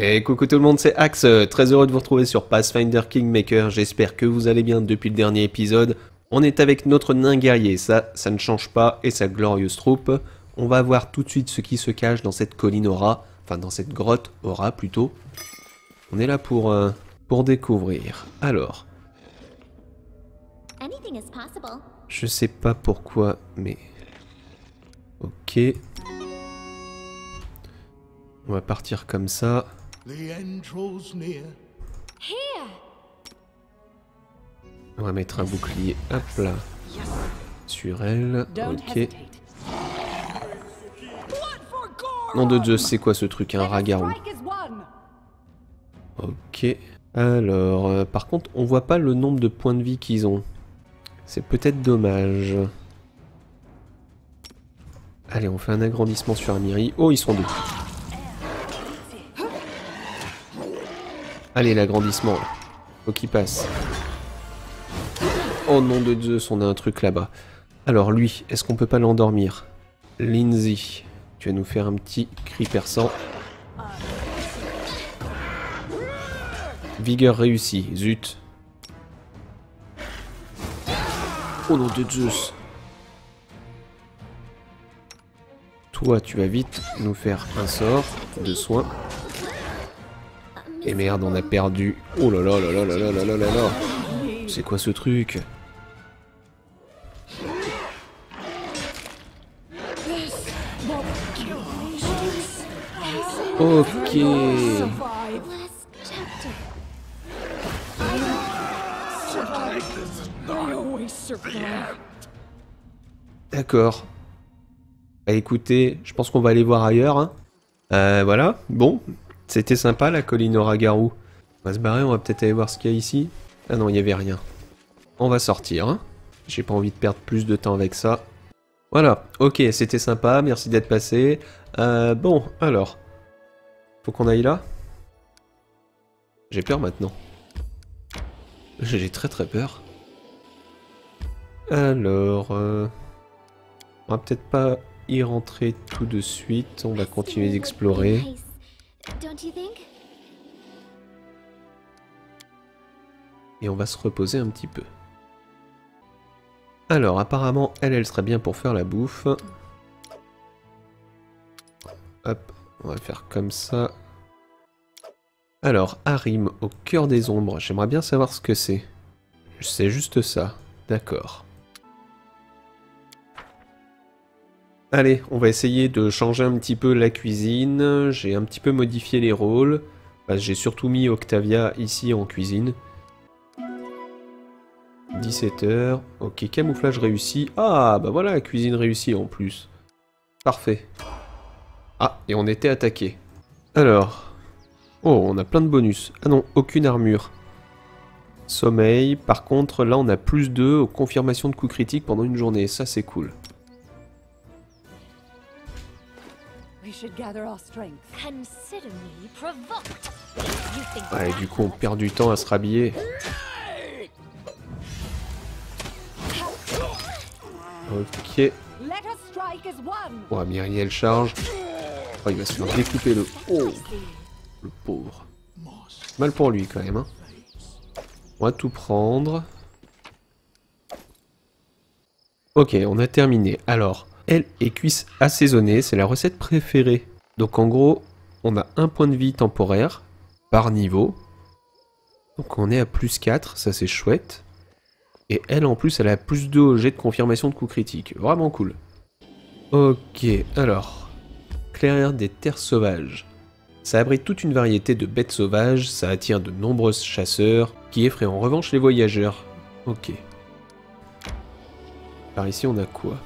Et coucou tout le monde, c'est Axe, très heureux de vous retrouver sur Pathfinder Kingmaker, j'espère que vous allez bien depuis le dernier épisode. On est avec notre nain guerrier, ça ne change pas, et sa glorieuse troupe. On va voir tout de suite ce qui se cache dans cette colline aura, enfin dans cette grotte aura plutôt. On est là pour découvrir. Alors, je sais pas pourquoi, mais... Ok. On va partir comme ça. On va mettre un bouclier, hop là, sur elle, ok. Nom de Dieu, c'est quoi ce truc, un rat-garou? Ok, alors, par contre, on voit pas le nombre de points de vie qu'ils ont. C'est peut-être dommage. Allez, on fait un agrandissement sur Amiri. Oh, ils sont deux. Allez, l'agrandissement. Faut qu'il passe. Oh nom de Zeus, on a un truc là-bas. Alors lui, est-ce qu'on peut pas l'endormir? Lindsay, tu vas nous faire un petit cri perçant. Vigueur réussie, zut. Oh nom de Zeus. Toi, tu vas vite nous faire un sort de soin. Et merde, on a perdu. Oh là là là là là là là là là. C'est quoi ce truc? Ok. D'accord. Bah écoutez, je pense qu'on va aller voir ailleurs. Hein. Voilà, bon. C'était sympa la colline Aura-Garou. On va se barrer, on va peut-être aller voir ce qu'il y a ici. Ah non, il n'y avait rien. On va sortir. Hein. J'ai pas envie de perdre plus de temps avec ça. Voilà, ok, c'était sympa, merci d'être passé. Bon, alors. Faut qu'on aille là? J'ai peur maintenant. J'ai très peur. Alors... On va peut-être pas y rentrer tout de suite, on va continuer d'explorer. Et on va se reposer un petit peu. Alors, apparemment, elle serait bien pour faire la bouffe. Hop, on va faire comme ça. Alors, Harrim, au cœur des ombres. J'aimerais bien savoir ce que c'est. C'est juste ça. D'accord. Allez, on va essayer de changer un petit peu la cuisine. J'ai un petit peu modifié les rôles. Enfin, j'ai surtout mis Octavia ici en cuisine. 17 h, ok, camouflage réussi. Ah, bah voilà, cuisine réussie en plus. Parfait. Ah, et on était attaqué. Alors. Oh, on a plein de bonus. Ah non, aucune armure. Sommeil, par contre, là on a plus 2 aux confirmations de coups critiques pendant une journée. Ça, c'est cool. Ouais, du coup, on perd du temps à se rhabiller. Ok. Oh, Myrielle charge. Oh, il va se faire découper le... Oh, le pauvre. Mal pour lui, quand même. Hein. On va tout prendre. Ok, on a terminé. Alors, aile et cuisse assaisonnées, c'est la recette préférée. Donc, en gros, on a un point de vie temporaire par niveau. Donc, on est à plus 4. Ça, c'est chouette. Et elle, en plus, elle a plus 2 au jet de confirmation de coups critiques. Vraiment cool. Ok, alors. Clairière des terres sauvages. Ça abrite toute une variété de bêtes sauvages, ça attire de nombreux chasseurs, qui effraient en revanche les voyageurs. Ok. Par ici, on a quoi?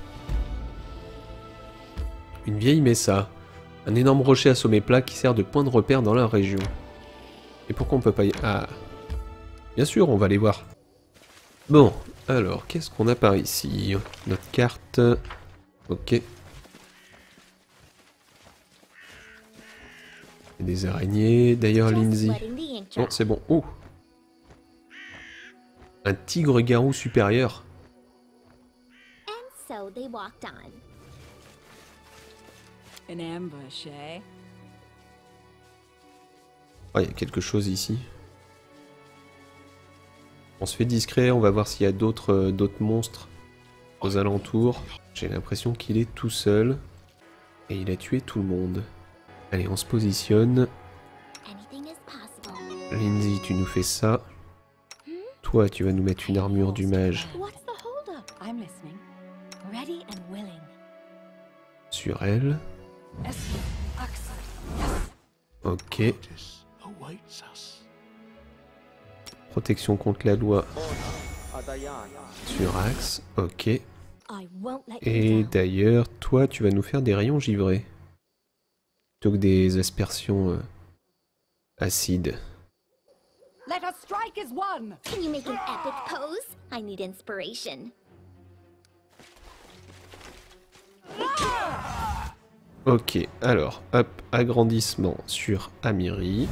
Une vieille mesa. Un énorme rocher à sommet plat qui sert de point de repère dans la région. Et pourquoi on peut pas y... Ah. Bien sûr, on va aller voir. Bon, alors, qu'est-ce qu'on a par ici? Notre carte... Ok. Des araignées... D'ailleurs, Lindsay... Oh, c'est bon. Oh! Un tigre-garou supérieur. Oh, il y a quelque chose ici. On se fait discret, on va voir s'il y a d'autres monstres aux alentours. J'ai l'impression qu'il est tout seul. Et il a tué tout le monde. Allez, on se positionne. Lindsay, tu nous fais ça. Toi, tu vas nous mettre une armure du mage. Sur elle. Ok. Protection contre la loi. Sur Axe. Ok. Et d'ailleurs, toi, tu vas nous faire des rayons givrés. Plutôt que des aspersions acides. Let us strike as one. Can you make an epic pose? I need inspiration. Ok, alors, hop, agrandissement sur Amiri.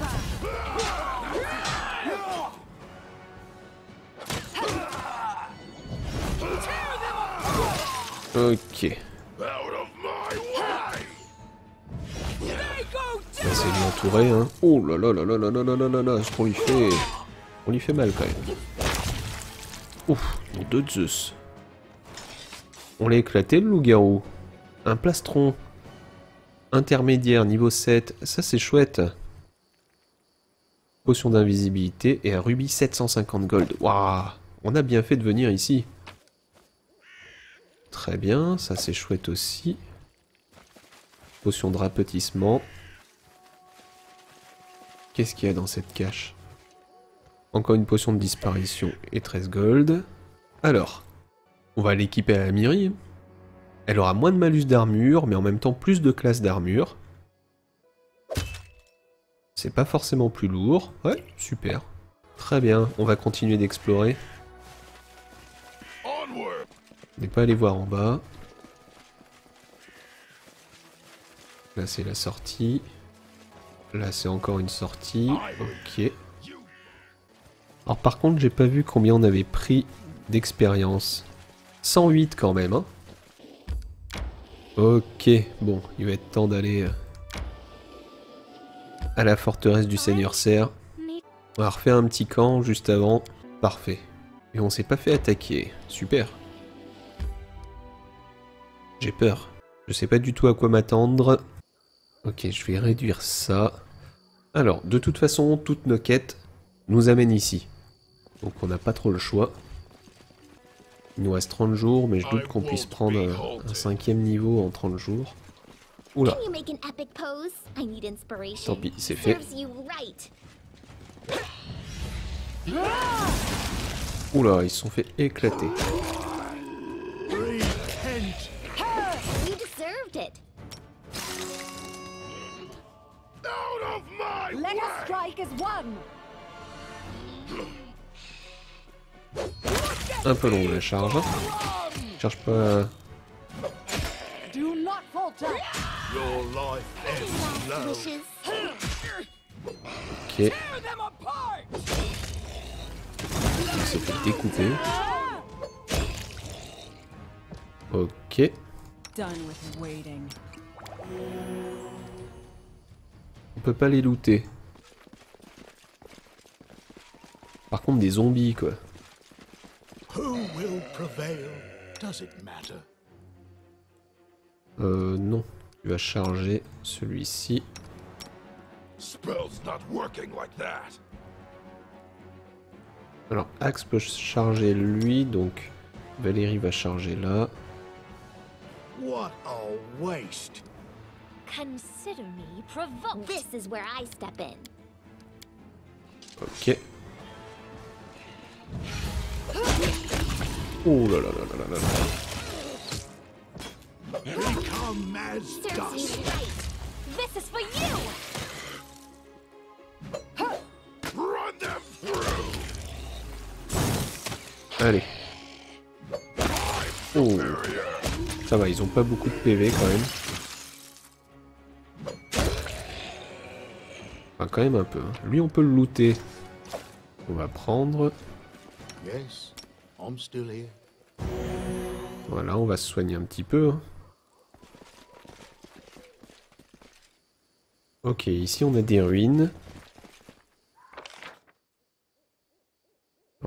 Ok. C'est bien entouré, hein. Oh là là là là là là là là là là, ce qu'on lui fait... On lui fait mal quand même. Ouf, deux Zeus. On l'a éclaté le loup-garou. Un plastron. Intermédiaire, niveau 7. Ça c'est chouette. Potion d'invisibilité et un rubis 750 gold. Waouh, on a bien fait de venir ici. Très bien, ça c'est chouette aussi. Potion de rapetissement. Qu'est-ce qu'il y a dans cette cache? Encore une potion de disparition et 13 gold. Alors, on va l'équiper à Amiri. Elle aura moins de malus d'armure, mais en même temps plus de classe d'armure. C'est pas forcément plus lourd. Ouais, super. Très bien, on va continuer d'explorer. On n'est pas allé voir en bas. Là, c'est la sortie. Là, c'est encore une sortie. Ok. Alors, par contre, j'ai pas vu combien on avait pris d'expérience. 108 quand même, hein. Ok, bon, il va être temps d'aller à la forteresse du Seigneur Cerf. On a refait un petit camp juste avant. Parfait. Et on s'est pas fait attaquer. Super. J'ai peur. Je sais pas du tout à quoi m'attendre. Ok, je vais réduire ça. Alors, de toute façon, toutes nos quêtes nous amènent ici. Donc on n'a pas trop le choix. Il nous reste 30 jours, mais je doute qu'on puisse prendre un 5e niveau en 30 jours. Oula. Tant pis, c'est fait. Oula, ils se sont fait éclater. Un peu long la charge. Je cherche pas. Ok. On s'est fait découper. Ok. On peut pas les looter. Par contre, des zombies, quoi. Non. Tu vas charger celui-ci. Alors, Axe peut charger lui, donc Valérie va charger là. Ok. Oh là là là là là là. Allez. Oh. Ça va, ils ont pas beaucoup de PV quand même. Enfin, quand même un peu. Hein. Lui, on peut le looter. On va prendre... Voilà, on va se soigner un petit peu. Ok, ici on a des ruines.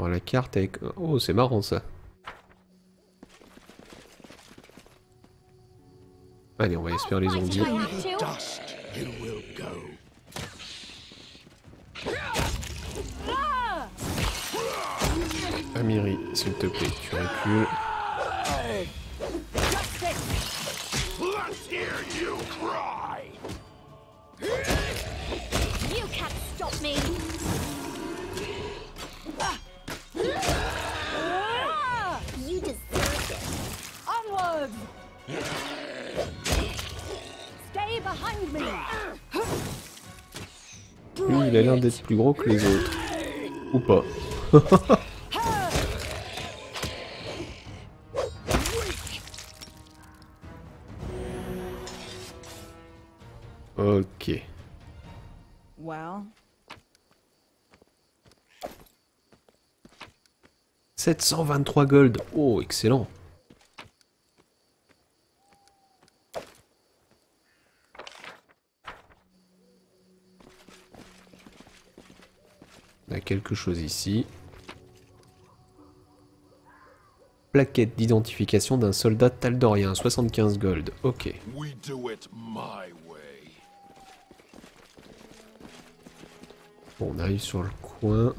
Bon, la carte avec... Oh, c'est marrant ça. Allez, on va espérer les zombies. Amiri, s'il te plaît, tu recules. Lui, il a l'air d'être plus gros que les autres. Ou pas. Ok. Wow. 723 gold. Oh, excellent. On a quelque chose ici. Plaquette d'identification d'un soldat taldorien, 75 gold. Ok. Bon, on arrive sur le coin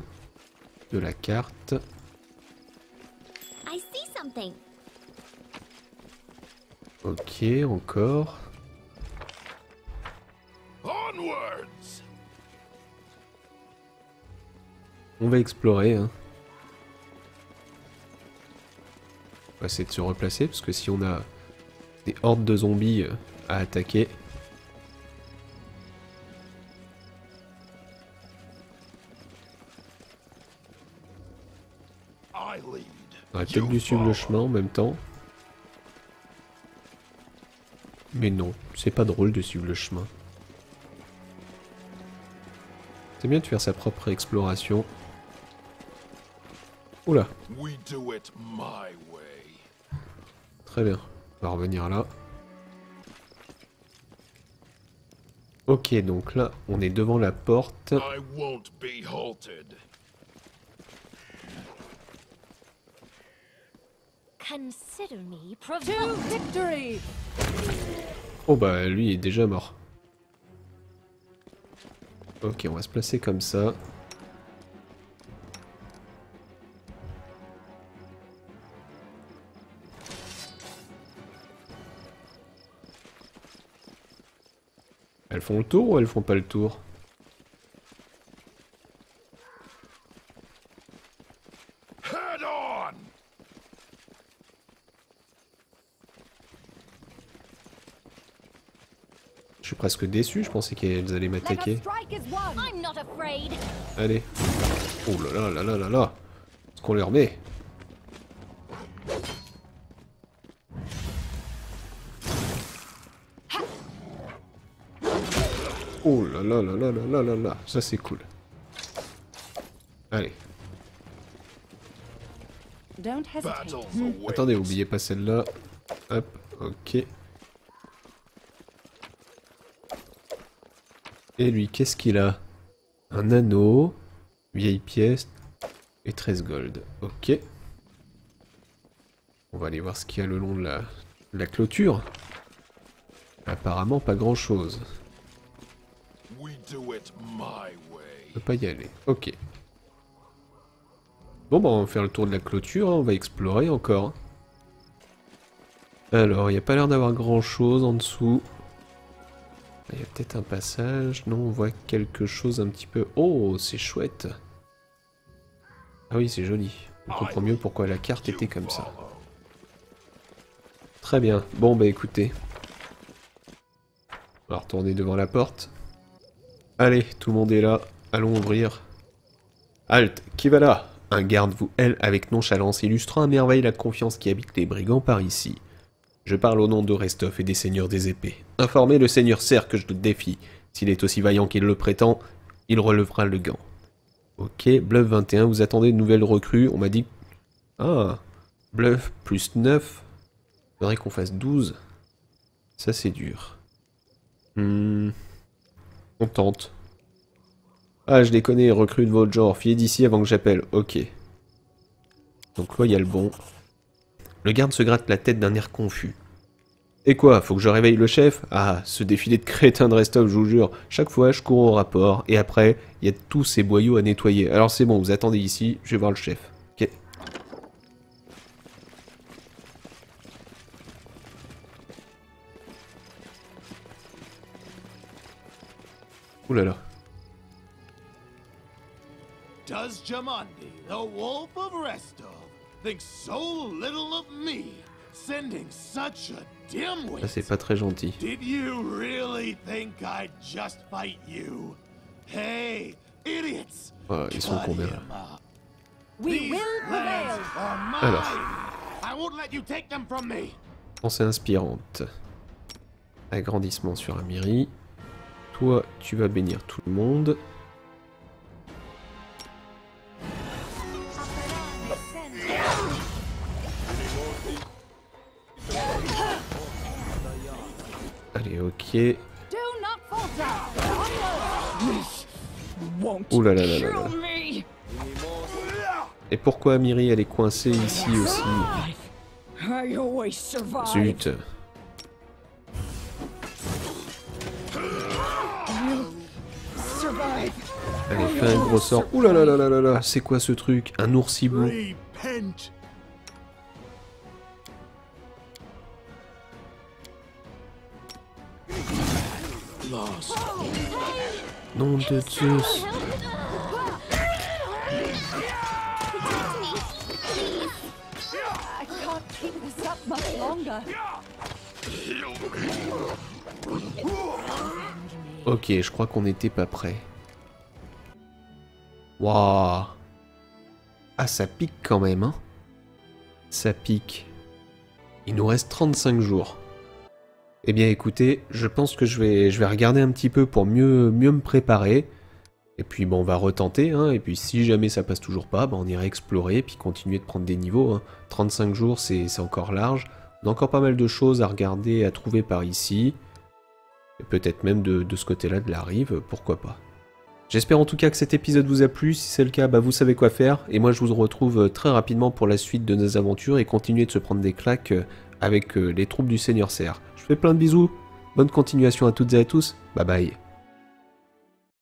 de la carte. Ok, encore. On va explorer. Hein. On va essayer de se replacer parce que si on a des hordes de zombies à attaquer. On aurait peut-être dû suivre le chemin en même temps. Mais non, c'est pas drôle de suivre le chemin. C'est bien de faire sa propre exploration. Oula. Très bien, on va revenir là. Ok, donc là, on est devant la porte. Oh bah lui est déjà mort. Ok, on va se placer comme ça. Elles font le tour ou elles font pas le tour? Je suis presque déçu, je pensais qu'elles allaient m'attaquer. Allez. Oh là là là là là là. Est-ce qu'on leur met? Oh là là là là là là là là. Ça c'est cool. Allez. Attendez, oubliez pas celle-là. Hop, ok. Et lui, qu'est-ce qu'il a? Un anneau, vieille pièce et 13 gold. Ok. On va aller voir ce qu'il y a le long de la clôture. Apparemment, pas grand-chose. On ne peut pas y aller. Ok. Bon, bah, on va faire le tour de la clôture. Hein. On va explorer encore. Alors, il n'y a pas l'air d'avoir grand-chose en dessous. Il y a peut-être un passage, non, on voit quelque chose un petit peu... Oh, c'est chouette. Ah oui, c'est joli. On comprend mieux pourquoi la carte était comme ça. Très bien, bon bah écoutez. On va retourner devant la porte. Allez, tout le monde est là, allons ouvrir. Halte, qui va là? Un garde vous hèle avec nonchalance, illustrant à merveille la confiance qui habite les brigands par ici. Je parle au nom de Restov et des seigneurs des épées. Informez le seigneur Cerf que je le défie. S'il est aussi vaillant qu'il le prétend, il relevera le gant. Ok, bluff 21, vous attendez une nouvelle recrue. On m'a dit... Ah, bluff plus 9. Il faudrait qu'on fasse 12. Ça, c'est dur. On tente. Ah, je les connais, recrue de votre genre. Filez d'ici avant que j'appelle. Ok. Donc loyal bon. Le garde se gratte la tête d'un air confus. Et quoi, faut que je réveille le chef? Ah, ce défilé de crétins de Restov, je vous jure. Chaque fois, je cours au rapport, et après, il y a tous ces boyaux à nettoyer. Alors c'est bon, vous attendez ici, je vais voir le chef. Ok. Ouh là là. Does Jamandi, the wolf of Restov, think so little of me? Sending such a dimwit. Ça c'est pas très gentil. Did you really think I'd just fight you? Hey, idiots! Oh, ils sont combien là? We will prevail. Alors. I won't let you take them from me. Pensée inspirante. Agrandissement sur Amiri. Toi, tu vas bénir tout le monde. Ok. Ouh là là là là là. Et pourquoi Amiri elle est coincée ici aussi? Zut. Allez, fais un gros sort. Ouh là là là là là là. C'est quoi ce truc? Un ours hibou. Nom de Zeus. Ok, je crois qu'on n'était pas prêt. Waouh. Ah, ça pique quand même, hein. Ça pique. Il nous reste 35 jours. Eh bien écoutez, je pense que je vais regarder un petit peu pour mieux me préparer. Et puis bon, on va retenter, hein, et puis si jamais ça passe toujours pas, bah, on ira explorer, puis continuer de prendre des niveaux. Hein. 35 jours, c'est encore large. On a encore pas mal de choses à regarder, à trouver par ici. Et peut-être même de ce côté-là de la rive, pourquoi pas. J'espère en tout cas que cet épisode vous a plu. Si c'est le cas, bah, vous savez quoi faire. Et moi je vous retrouve très rapidement pour la suite de nos aventures et continuer de se prendre des claques avec les troupes du Seigneur Cerf. Je fais plein de bisous, bonne continuation à toutes et à tous, bye bye.